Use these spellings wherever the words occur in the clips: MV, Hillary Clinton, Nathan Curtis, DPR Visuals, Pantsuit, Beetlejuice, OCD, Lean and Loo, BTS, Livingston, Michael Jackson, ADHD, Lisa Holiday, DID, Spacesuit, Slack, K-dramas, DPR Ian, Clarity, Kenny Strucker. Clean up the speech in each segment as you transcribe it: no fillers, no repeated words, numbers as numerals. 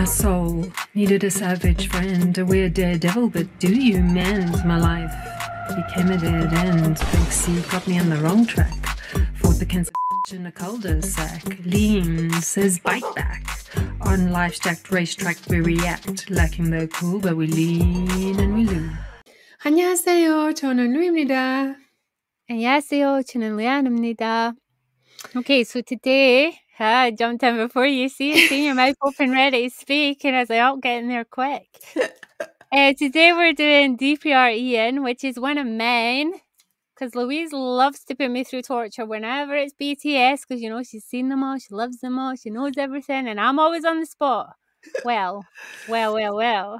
my soul needed a savage friend, a weird daredevil, but do you mend? My life became a dead end. Big C got me on the wrong track, fought the cancer in a cul-de-sac. Lean says bite back, on life's jacked racetrack we react, lacking the cool but we lean and we loo. 안녕하세요, 저는 루입니다. 안녕하세요, 저는 레안입니다. Okay, so today, jumped in before you see your mouth open ready to speak, and I was like, I'll get in there quick. Today we're doing DPR Ian, which is one of mine, because Louise loves to put me through torture whenever it's BTS, because, you know, she's seen them all, she loves them all, she knows everything, and I'm always on the spot. Well. DPR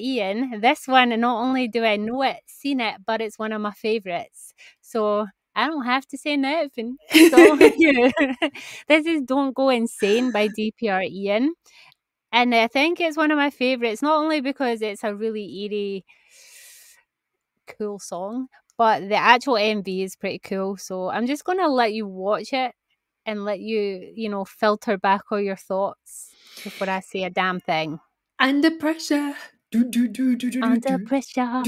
Ian, this one, and not only do I know it, seen it, but it's one of my favourites. So I don't have to say nothing. So this is Don't Go Insane by DPR Ian. And I think it's one of my favourites, not only because it's a really eerie, cool song, but the actual MV is pretty cool. So I'm just going to let you watch it and let you, you know, filter back all your thoughts before I say a damn thing. Under pressure. Under pressure.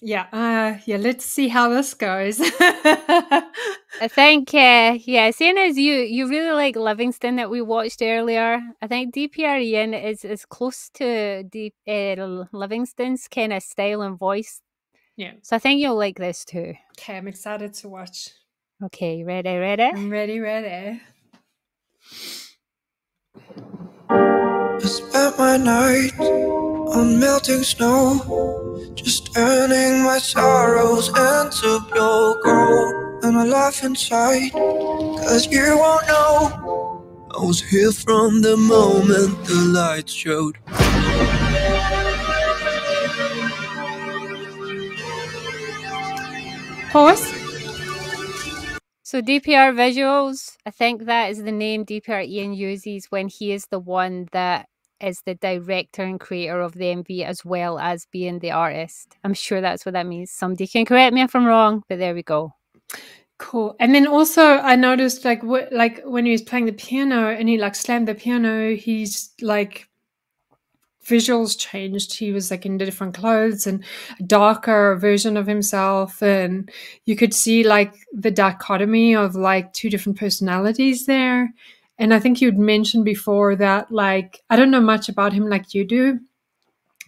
Yeah, let's see how this goes. I think, yeah, seeing as you really like Livingston that we watched earlier, I think DPR Ian is close to Livingston's kind of style and voice. Yeah. So I think you'll like this too. Okay, I'm excited to watch. Okay, ready? I'm ready. I spent my night on melting snow, just turning my sorrows into pure gold. And I laugh inside, cause you won't know I was here from the moment the light showed. Pause. So DPR Visuals, I think that is the name DPR Ian uses when he is the one that is the director and creator of the MV as well as being the artist. I'm sure that's what that means. Somebody can correct me if I'm wrong, but there we go. Cool. And then also I noticed like when he was playing the piano and he like slammed the piano, he's like visuals changed. He was like in different clothes and a darker version of himself, and you could see like the dichotomy of like two different personalities there. And I think you'd mentioned before that, like, I don't know much about him like you do,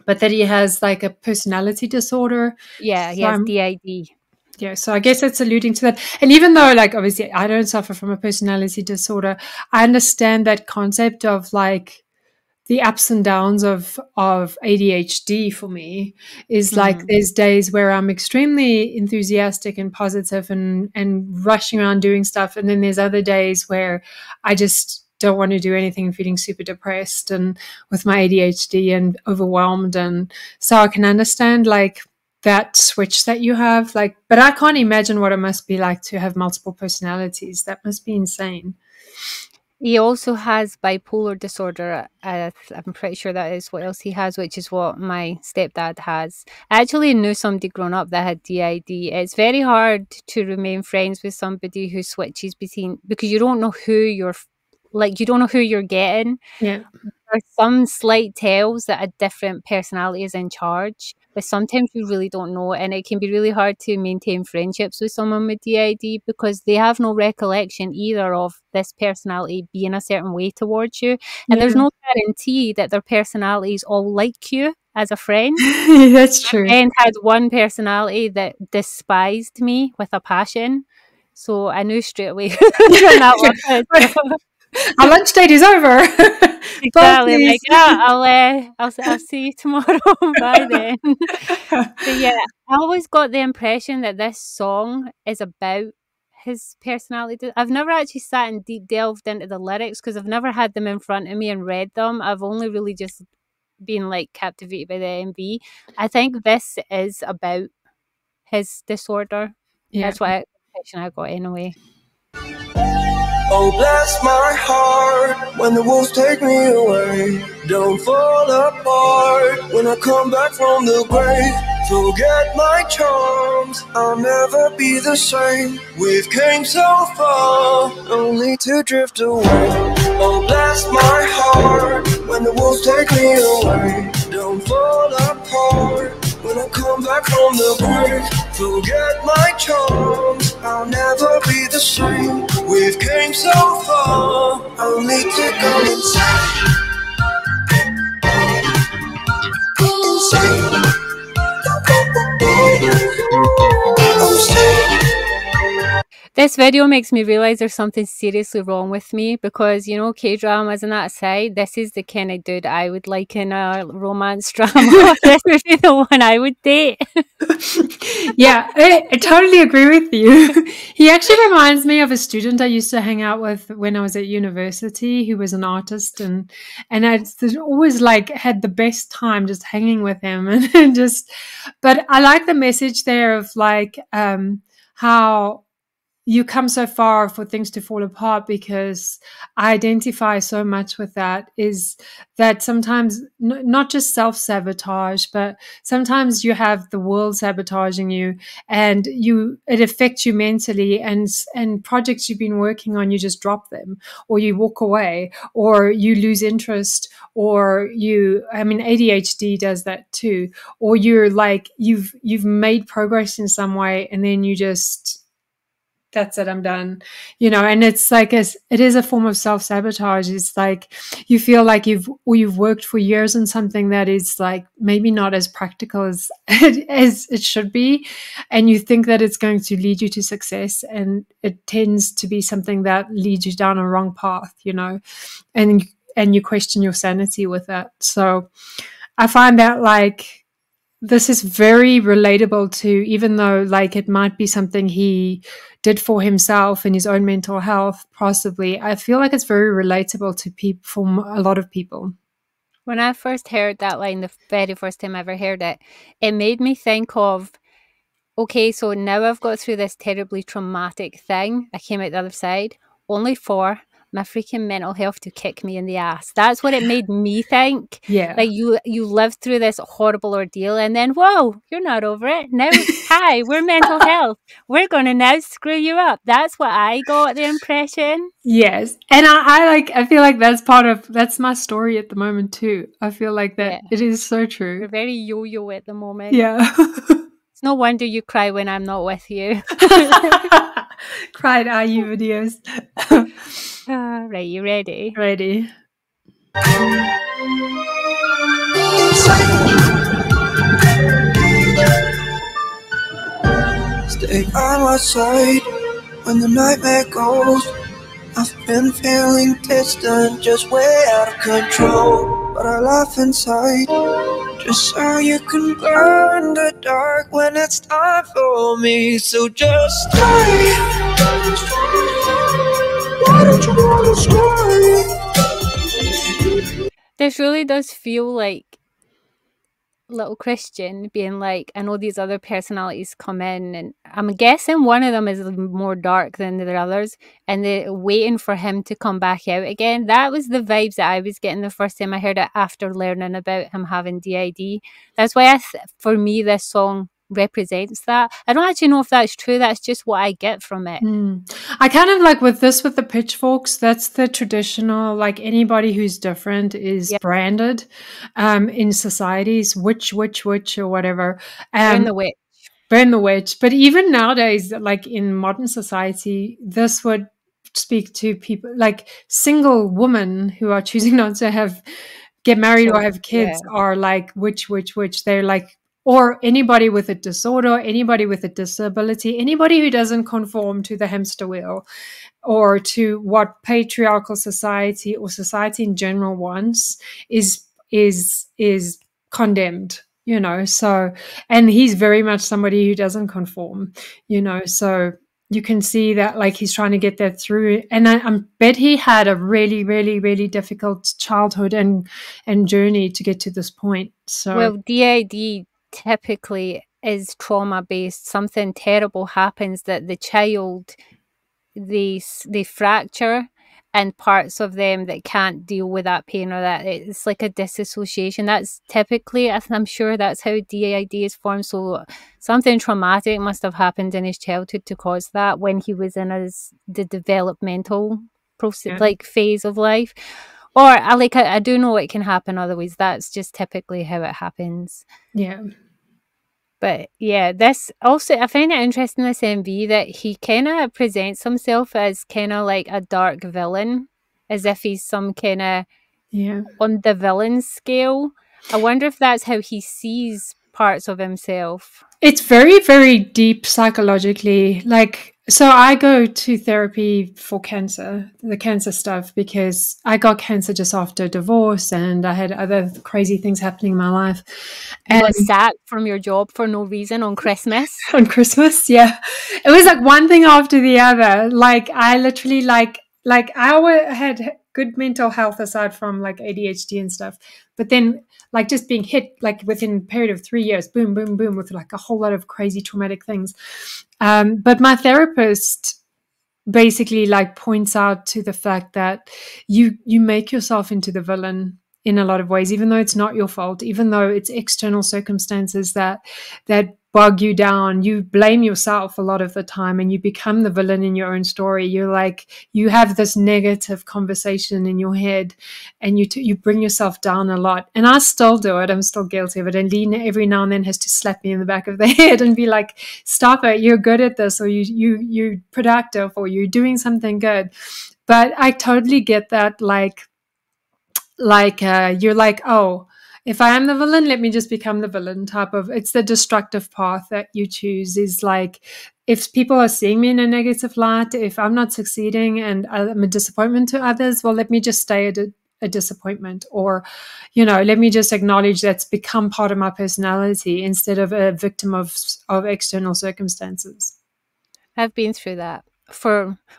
but that he has like a personality disorder. Yeah, he has DID. Yeah, so I guess that's alluding to that. And even though, like, obviously I don't suffer from a personality disorder, I understand that concept of like the ups and downs of ADHD for me is like there's days where I'm extremely enthusiastic and positive and rushing around doing stuff. And then there's other days where I just don't want to do anything and feeling super depressed and with my ADHD and overwhelmed. And so I can understand like that switch that you have, like, but I can't imagine what it must be like to have multiple personalities. That must be insane. He also has bipolar disorder. I'm pretty sure that is what else he has, which is what my stepdad has. I actually knew somebody growing up that had DID. It's very hard to remain friends with somebody who switches between, because you don't know who you're, like, you don't know who you're getting. Yeah. There are some slight tells that a different personality is in charge, but sometimes you really don't know, and it can be really hard to maintain friendships with someone with DID because they have no recollection either of this personality being a certain way towards you, and there's no guarantee that their personalities all like you as a friend. That's true. And had one personality that despised me with a passion, so I knew straight away. Our lunch date is over. Exactly. Like, yeah, I'll see you tomorrow. Bye then. But yeah, I always got the impression that this song is about his personality. I've never actually sat and deep delved into the lyrics because I've never had them in front of me and read them. I've only really just been like captivated by the MV. I think this is about his disorder. Yeah. That's what I got anyway. Oh, bless my heart when the wolves take me away. Don't fall apart when I come back from the grave. Forget my charms, I'll never be the same. We've came so far, only to drift away. Oh, bless my heart. just take me away. Don't fall apart. When I come back from the break, forget my charms. I'll never be the same. We've came so far. I'll need to go inside. This video makes me realize there's something seriously wrong with me because, you know, K-dramas and that aside, this is the kind of dude I would like in a romance drama. This would be the one I would date. Yeah, I totally agree with you. He actually reminds me of a student I used to hang out with when I was at university, who was an artist, and I always like had the best time just hanging with him and just. But I like the message there of like how you come so far for things to fall apart, because I identify so much with that, is that sometimes not just self-sabotage, but sometimes you have the world sabotaging you, and it affects you mentally, and projects you've been working on, you just drop them, or you walk away, or you lose interest, or ADHD does that too, or you're like, you've made progress in some way, and then you just, that's it, I'm done, you know. And it's like, it is a form of self-sabotage. It's like you feel like you've worked for years on something that is like maybe not as practical as it should be, and you think that it's going to lead you to success, and it tends to be something that leads you down a wrong path, you know, and you question your sanity with that. So I find that like this is very relatable to, even though like it might be something he did for himself and his own mental health, possibly, I feel like it's very relatable to people, for a lot of people. When I first heard that line, the very first time I ever heard it, it made me think of, okay, so now I've got through this terribly traumatic thing. I came out the other side only for my freaking mental health to kick me in the ass. That's what it made me think. Yeah. Like you lived through this horrible ordeal, and then, whoa, you're not over it. Now, hi, we're mental health. We're going to now screw you up. That's what I got the impression. Yes. And I feel like that's my story at the moment too. I feel like that, yeah. It is so true. We're very yo-yo at the moment. Yeah. It's no wonder you cry when I'm not with you. Cried are you videos. Right, you ready? Ready. Stay by my side when the nightmare goes. I've been feeling distant, just way out of control. But I laugh inside, just how you can burn the dark when it's time for me. So just stay. Why don't you wanna stay? This really does feel like little Christian being like, I know these other personalities come in, and I'm guessing one of them is more dark than the others, and they're waiting for him to come back out again. That was the vibes that I was getting the first time I heard it, after learning about him having DID. That's why for me this song represents that. I don't actually know if that's true, that's just what I get from it. I kind of like with the pitchforks, that's the traditional, like anybody who's different is branded in societies, witch or whatever, and the witch, burn the witch. But even nowadays, like in modern society, this would speak to people like single women who are choosing not to get married or have kids, are like witch. They're like, or anybody with a disorder, anybody with a disability, anybody who doesn't conform to the hamster wheel or to what patriarchal society or society in general wants is condemned, you know. So, and he's very much somebody who doesn't conform, you know, so you can see that like he's trying to get that through. And I bet he had a really, really, really difficult childhood and journey to get to this point. So, well, DID typically is trauma based. Something terrible happens that the child, they fracture, and parts of them that can't deal with that pain, or that it's like a disassociation. That's typically, I'm sure that's how DID is formed. So something traumatic must have happened in his childhood to cause that, when he was in the developmental process, like phase of life. Or I do know it can happen otherwise. That's just typically how it happens. Yeah. But yeah, this also, I find it interesting, this MV, that he kind of presents himself as kind of like a dark villain, as if he's some kind of, yeah, on the villain scale. I wonder if that's how he sees parts of himself. It's very, very deep psychologically. Like, so I go to therapy for cancer, the cancer stuff, because I got cancer just after divorce and I had other crazy things happening in my life. And was that from your job for no reason on Christmas? On Christmas, yeah. It was like one thing after the other. Like I literally like I had good mental health aside from like ADHD and stuff. But then like just being hit like within a period of 3 years, boom, boom, boom, with like a whole lot of crazy traumatic things. But my therapist basically like points out to the fact that you make yourself into the villain in a lot of ways, even though it's not your fault, even though it's external circumstances that bog you down. You blame yourself a lot of the time and you become the villain in your own story. You're like, you have this negative conversation in your head and you bring yourself down a lot. And I still do it. I'm still guilty of it. And Lena every now and then has to slap me in the back of the head and be like, stop it. You're good at this, or you're productive, or you're doing something good. But I totally get that. Like you're like, oh, if I am the villain, let me just become the villain type of, it's the destructive path that you choose. Is like, if people are seeing me in a negative light, if I'm not succeeding and I'm a disappointment to others, well, let me just stay at a disappointment, or, you know, let me just acknowledge that's become part of my personality instead of a victim of external circumstances. I've been through that.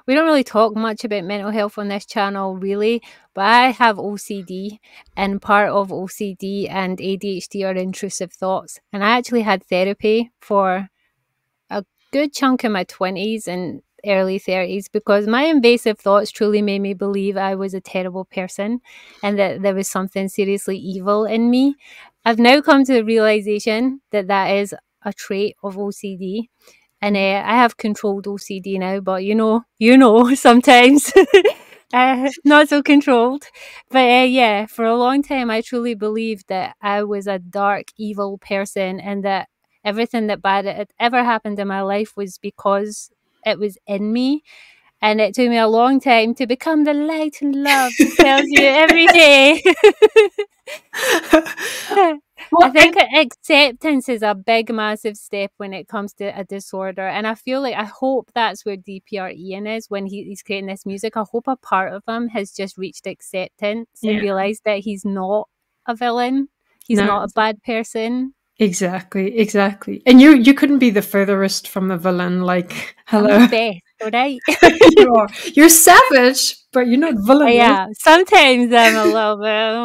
We don't really talk much about mental health on this channel really, but I have OCD, and part of OCD and ADHD are intrusive thoughts, and I actually had therapy for a good chunk of my 20s and early 30s because my invasive thoughts truly made me believe I was a terrible person and that there was something seriously evil in me. I've now come to the realization that that is a trait of OCD. And I have controlled OCD now, but you know, sometimes not so controlled. But yeah, for a long time, I truly believed that I was a dark, evil person and that everything that bad had ever happened in my life was because it was in me. And it took me a long time to become the light and love that tells you every day. I think acceptance is a big, massive step when it comes to a disorder. And I feel like, I hope that's where DPR Ian is when he's creating this music. I hope a part of him has just reached acceptance, yeah, and realised that he's not a villain. He's not a bad person. Exactly, exactly. And you couldn't be the furthest from the villain. Like, hello. I'm the best, all right? You're savage, but you're not villainous. Yeah, sometimes I'm a little bit...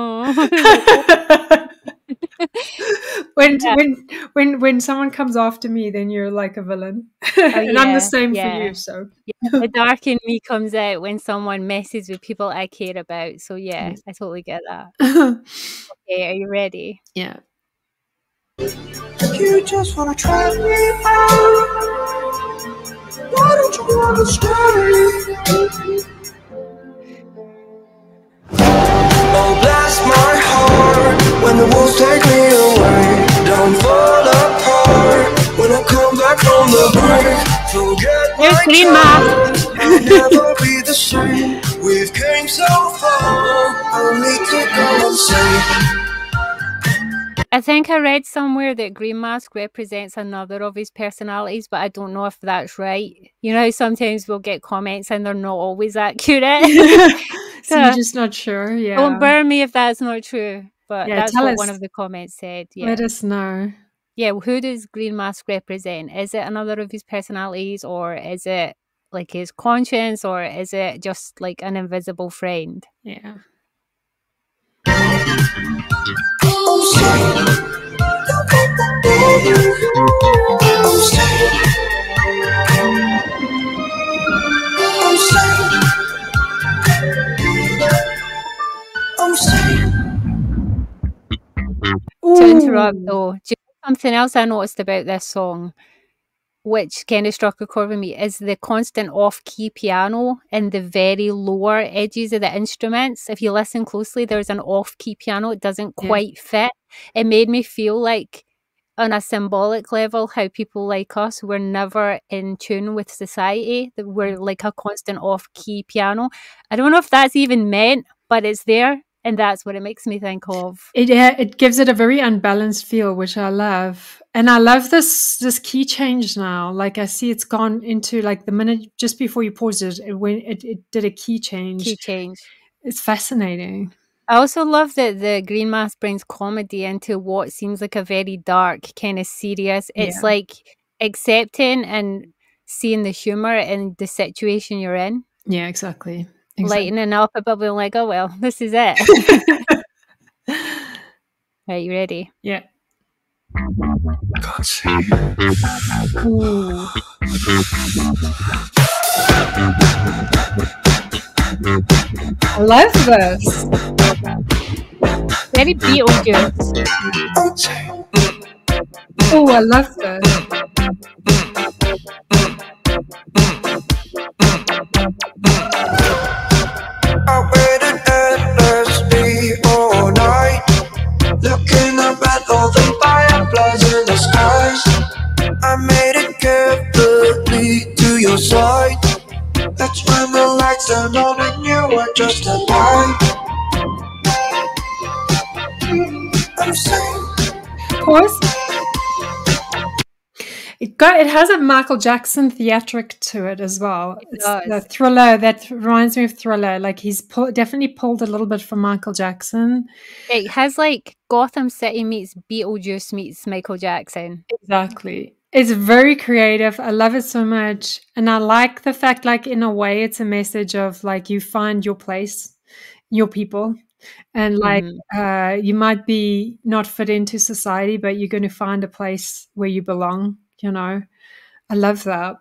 when someone comes after me, then you're like a villain. Oh, and yeah, I'm the same, yeah, for you. So yeah, the dark in me comes out when someone messes with people I care about. So yeah, I totally get that. Okay, are you ready? Yeah. You just wanna try me out. Why don't you wanna stay? Oh, bless my heart. When the wolves take me away, don't fall apart. When I come back from the break, forget my child, I'll never be the same. We've came so far, only to go and say. I think I read somewhere that Green Mask represents another of his personalities, but I don't know if that's right. You know, sometimes we'll get comments and they're not always accurate. So you're just not sure, yeah. Don't burn me if that's not true. But yeah, that's what one of the comments said. Yeah. Let us know. Yeah, well, who does Green Mask represent? Is it another of his personalities, or is it like his conscience, or is it just like an invisible friend? Yeah. To interrupt though, just something else I noticed about this song which Kenny Strucker recorded me, is the constant off-key piano and the very lower edges of the instruments. If you listen closely, there's an off-key piano. It doesn't quite fit. It made me feel like, on a symbolic level, how people like us were never in tune with society, that we're like a constant off-key piano. I don't know if that's even meant, but it's there, and that's what it makes me think of. It gives it a very unbalanced feel, which I love. And I love this key change now. Like, I see it's gone into, like, the minute just before you paused it, it did a key change. Key change. It's fascinating. I also love that the green mask brings comedy into what seems like a very dark, kind of serious. It's like accepting and seeing the humor in the situation you're in. Yeah, exactly. Lightening up a bit, being like, oh, well, this is it. Right, you ready? Yeah. I love this. Very Beetlejuice. Oh, I love It has a Michael Jackson theatric to it as well. It's the Thriller. That reminds me of Thriller. Like, he's definitely pulled a little bit from Michael Jackson. It has like Gotham City meets Beetlejuice meets Michael Jackson. Exactly. It's very creative. I love it so much. And I like the fact, like, in a way, it's a message of, like, you find your place, your people. And like, you might be not fit into society, but you're going to find a place where you belong. You know, I love that.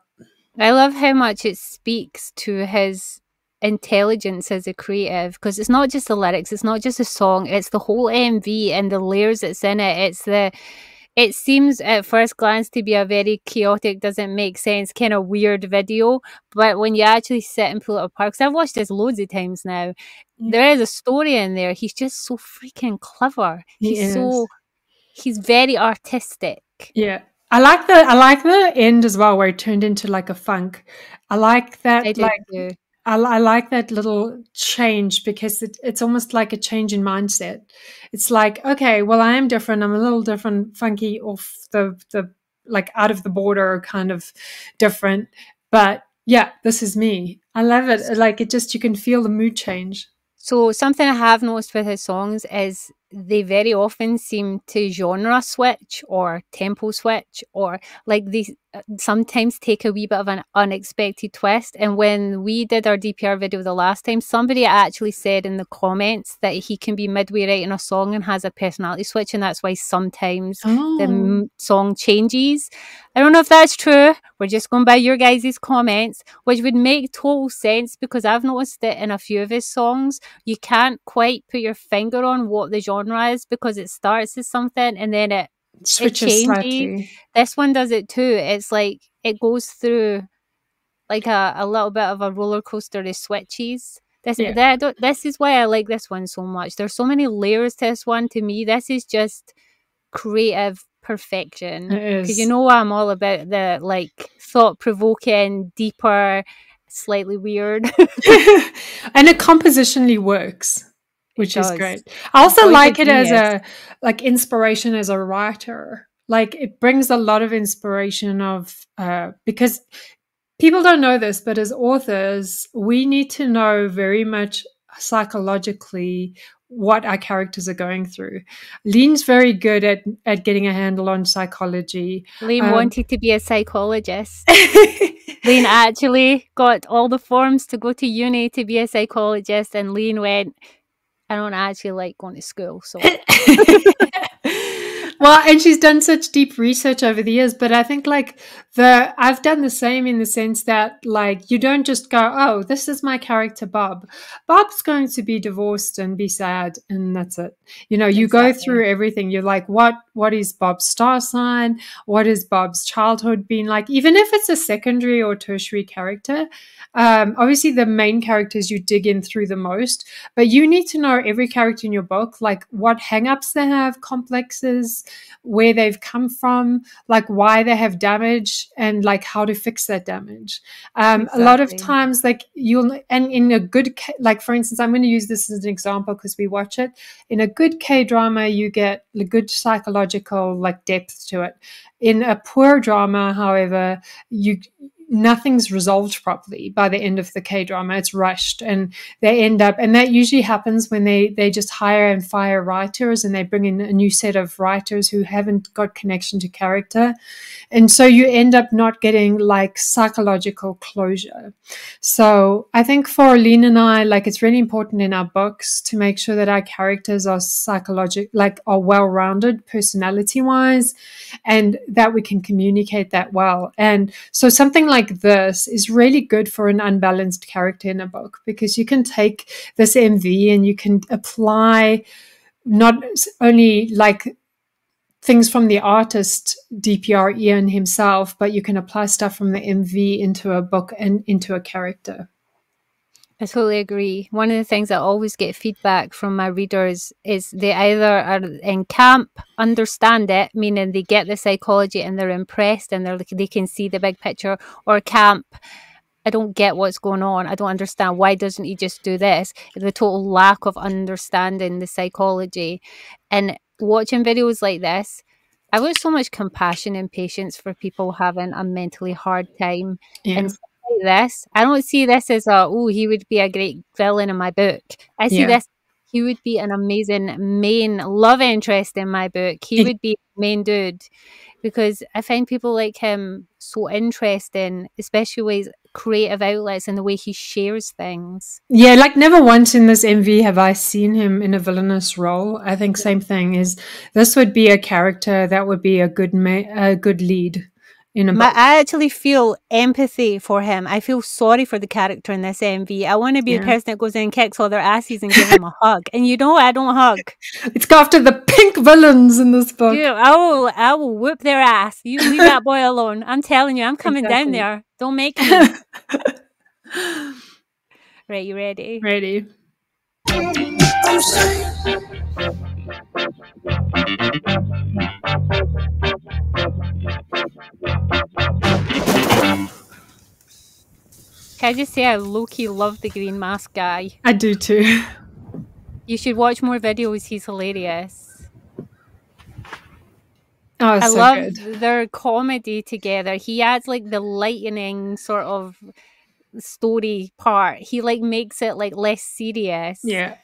I love how much it speaks to his intelligence as a creative, because it's not just the lyrics, it's not just the song, it's the whole MV and the layers that's in it. It's the, it seems at first glance to be a very chaotic, doesn't make sense, kind of weird video, but when you actually sit and pull it apart, because I've watched this loads of times now, there is a story in there. He's just so freaking clever. He's very artistic. Yeah. I like the end as well, where it turned into like a funk. I like that. I like that little change, because it's almost like a change in mindset. It's like, okay, well, I am different. I'm a little different, funky off the like out of the border kind of different. But yeah, this is me. I love it. Like, it just, you can feel the mood change. So something I have noticed with his songs is they very often seem to genre switch or tempo switch, or like they sometimes take a wee bit of an unexpected twist. And when we did our DPR video the last time, somebody actually said in the comments that he can be midway writing a song and has a personality switch, and that's why sometimes the song changes. I don't know if that's true. We're just going by your guys' comments, which would make total sense, because I've noticed that in a few of his songs, you can't quite put your finger on what the genre is, because it starts as something and then it switches slightly. This one does it too. It's like it goes through like a little bit of a roller coaster of switches. This is why I like this one so much. There's so many layers to this one. To me, this is just creative perfection. Because you know I'm all about the like thought-provoking, deeper, slightly weird. And it compositionally works. Which is great. I also like it as a like inspiration as a writer. Like, it brings a lot of inspiration of because people don't know this, but as authors, we need to know very much psychologically what our characters are going through. Lean's very good at getting a handle on psychology. Lean wanted to be a psychologist. Lean actually got all the forms to go to uni to be a psychologist, and Lean went, I don't actually like going to school, so. Well, and she's done such deep research over the years, but I think like I've done the same in the sense that, like, you don't just go, oh, this is my character, Bob. Bob's going to be divorced and be sad, and that's it. You know, you go through everything. You're like, what is Bob's star sign? What is Bob's childhood been like? Even if it's a secondary or tertiary character, obviously the main characters you dig in through the most, but you need to know every character in your book, like what hang-ups they have, complexes, where they've come from, like why they have damage, and like how to fix that damage. A lot of times, like you'll, and in a good, like for instance, I'm going to use this as an example because we watch it. In a good K-drama, you get the good psychological like depth to it. In a poor drama, however, nothing's resolved properly by the end of the K-drama. It's rushed, and they end up, and that usually happens when they just hire and fire writers, and they bring in a new set of writers who haven't got connection to character, and so you end up not getting like psychological closure. So I think for Lean and I, like it's really important in our books to make sure that our characters are psychological, like are well-rounded personality-wise, and that we can communicate that well. And so something like this is really good for an unbalanced character in a book, because you can take this MV and you can apply not only like things from the artist DPR Ian himself, but you can apply stuff from the MV into a book and into a character. I totally agree. One of the things I always get feedback from my readers is they either are in camp, understand it, meaning they get the psychology and they're impressed and they can see the big picture, or camp, I don't get what's going on. I don't understand. Why doesn't he just do this? The total lack of understanding the psychology. And watching videos like this, I watch so much compassion and patience for people having a mentally hard time. Yeah. And this, I don't see this as a, oh, he would be a great villain in my book. I see this, he would be an amazing main love interest in my book. He would be main dude, because I find people like him so interesting, especially with creative outlets and the way he shares things. Yeah, like never once in this MV have I seen him in a villainous role. I think same thing is, this would be a character that would be a good lead. I actually feel empathy for him. I feel sorry for the character in this MV. I want to be the person that goes in and kicks all their asses and give them a hug. And you know, I don't hug. It's after the pink villains in this book. Dude, I will whoop their ass. You leave that boy alone. I'm telling you, I'm coming down there. Don't make me. Right, you ready? Ready. Can I just say I low-key love the green mask guy. I do too. You should watch more videos. He's hilarious. Oh, I so love good. Their comedy together. He adds like the lightning sort of story part. He like makes it like less serious. Yeah.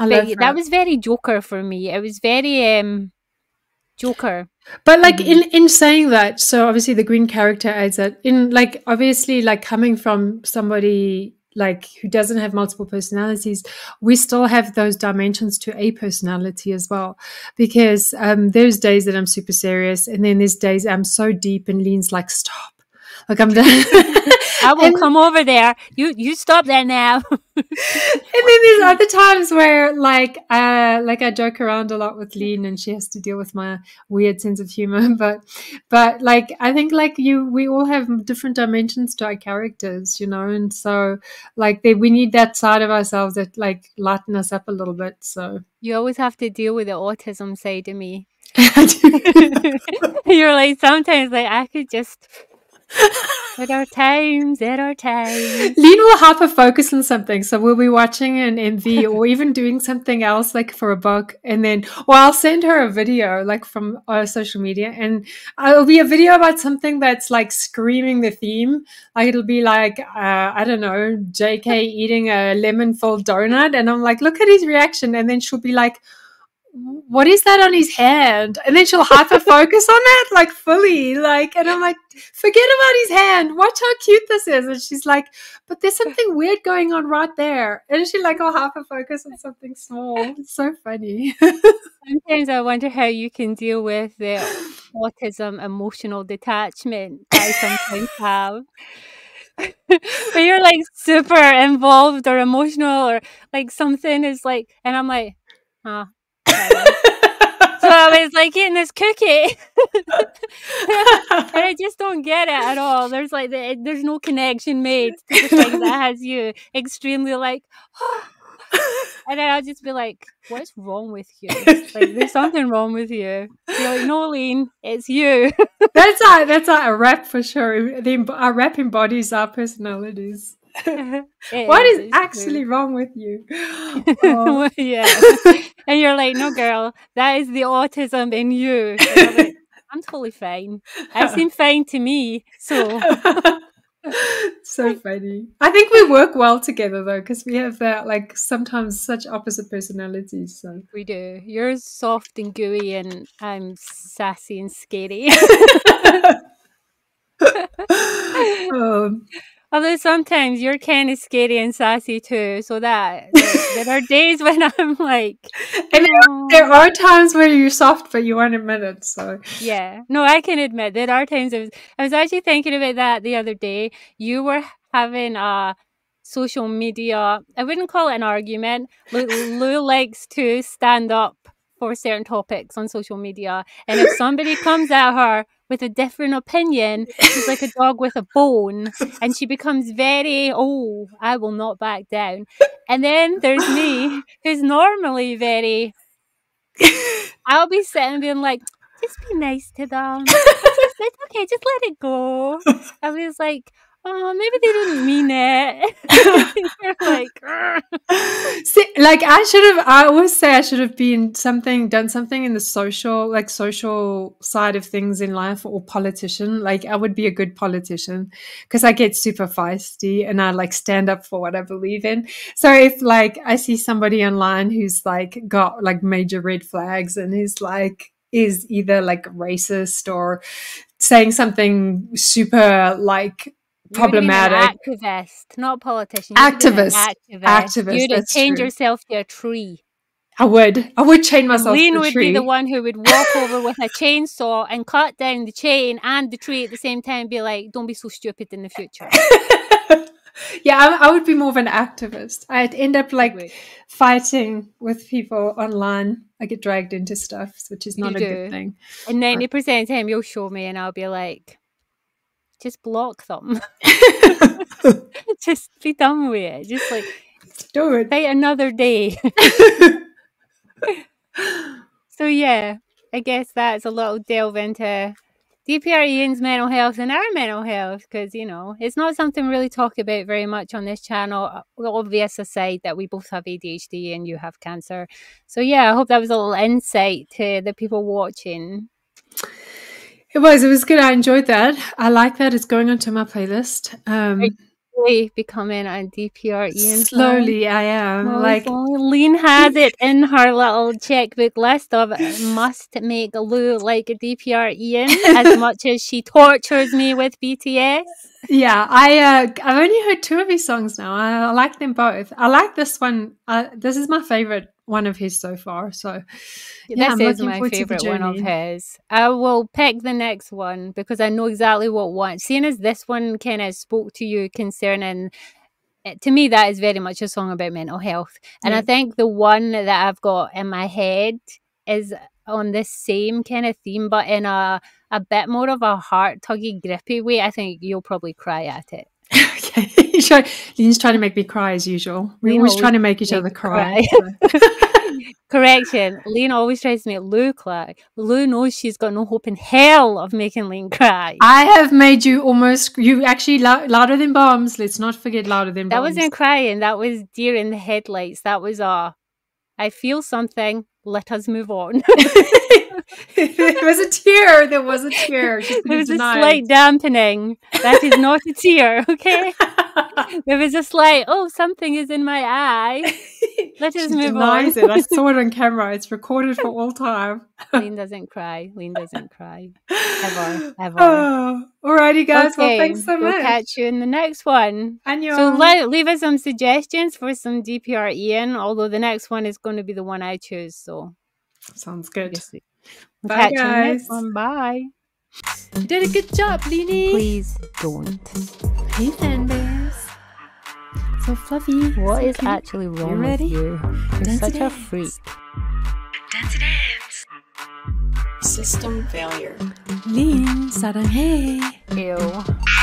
That was very Joker for me. It was very Joker. But like in saying that, so obviously the green character adds that in, like obviously like coming from somebody like who doesn't have multiple personalities, we still have those dimensions to a personality as well, because there's days that I'm super serious, and then there's days I'm so deep, and Lean's like, stop. Like I'm done. I will come over there. You stop there now. And then there's other times where like I joke around a lot with Lean, and she has to deal with my weird sense of humor. But like I think like we all have different dimensions to our characters, you know, and so like we need that side of ourselves that like lighten us up a little bit. So you always have to deal with the autism side of me. You're like sometimes like I could just. At our times. Lean will hyper focus on something. So we'll be watching an MV or even doing something else like for a book. And then, or I'll send her a video like from our social media, and it'll be a video about something that's like screaming the theme. Like it'll be like, I don't know, JK eating a lemon filled donut. And I'm like, look at his reaction. And then she'll be like, what is that on his hand? And then she'll hyper focus on that like fully, like, and I'm like, forget about his hand, watch how cute this is. And she's like, but there's something weird going on right there. And she like, I'll hyper focus on something small. It's so funny. Sometimes I wonder how you can deal with the autism emotional detachment I sometimes have. But you're like super involved or emotional or like something is like, and I'm like, huh, whatever. So I was like eating this cookie, and I just don't get it at all. There's like there's no connection made to the thing that has you extremely like, and then I'll just be like, "What's wrong with you? Like, there's something wrong with you." You're like, "No, Lean, it's you." That's like a wrap for sure. Our wrap embodies our personalities. What is actually wrong with you? Oh. Yeah. And you're like, no, girl, that is the autism in you. And I'm like, I'm totally fine. I seem fine to me. So so funny. I think we work well together though, because we have that like sometimes such opposite personalities. So we do. You're soft and gooey, and I'm sassy and scary. Although sometimes you're kind of scary and sassy too, so that there are days when I'm like, and there are times where you're soft, but you won't admit it. So yeah, no, I can admit there are times. I was actually thinking about that the other day. You were having a social media. I wouldn't call it an argument. Lou likes to stand up for certain topics on social media, and if somebody comes at her with a different opinion, she's like a dog with a bone, and she becomes very, oh, I will not back down. And then there's me, who's normally very, I'll be sitting being like, just be nice to them, it's okay, just let it go. I was like, oh, maybe they didn't mean it. You're like, see, like I always say I should have done something in the social side of things in life, or politician. Like I would be a good politician because I get super feisty and I like stand up for what I believe in. So if like I see somebody online who's like got like major red flags and is either like racist or saying something super like problematic. You'd be an activist, not politician. Activist. You'd chain yourself to a tree. I would chain myself to a tree. Lean would be the one who would walk over with a chainsaw and cut down the chain and the tree at the same time and be like, don't be so stupid in the future. Yeah, I would be more of an activist. I'd end up like fighting with people online. I get dragged into stuff, which is not a good thing. And 90% of the time you'll show me and I'll be like, just block them. Just be done with it. Just like, do it. Fight another day. So yeah, I guess that's a little delve into DPR Ian's mental health and our mental health, because you know it's not something we really talk about very much on this channel. Obvious aside that we both have ADHD and you have cancer. So yeah, I hope that was a little insight to the people watching. It was good. I enjoyed that. I like that. It's going onto my playlist. Really becoming a DPR Ian. Slowly, I am. Well, like Lean has it in her little checkbook list of must make Lou like a DPR Ian. As much as she tortures me with BTS. Yeah, I've only heard two of his songs now. I like them both. I like this one. This is my favorite one of his so far, so yeah, this is my favorite one of his. I will pick the next one because I know exactly what one, seeing as this one kind of spoke to you concerning, to me that is very much a song about mental health, and I think the one that I've got in my head is on this same kind of theme, but in a bit more of a heart tuggy grippy way. I think you'll probably cry at it. Okay. Lean's trying to make me cry as usual. We're always trying to make each other cry. Correction. Lean always tries to make Lou cry. Lou knows she's got no hope in hell of making Lean cry. I have made you actually louder than bombs. Let's not forget louder than bombs. That wasn't crying. That was deer in the headlights. That was I feel something. Let us move on. There was a tear. There was a slight dampening. That is not a tear, okay? There was a slight, oh, something is in my eye. Let us move on. It. I saw it on camera. It's recorded for all time. Lean doesn't cry. Lean doesn't cry. Ever. Oh, alrighty, guys. Okay. Well, thanks so much. We'll catch you in the next one. Annyeong. So leave us some suggestions for some DPR Ian, although the next one is going to be the one I choose. So Sounds good. Yes, we'll bye, guys. Bye. You did a good job, Leanie. Please don't. Hey, fan bears. So fluffy. What so is cute. Actually wrong You're ready? With you? You're dance such a freak. Dance it dance. System failure. Lean, Sarang, hey. Ew.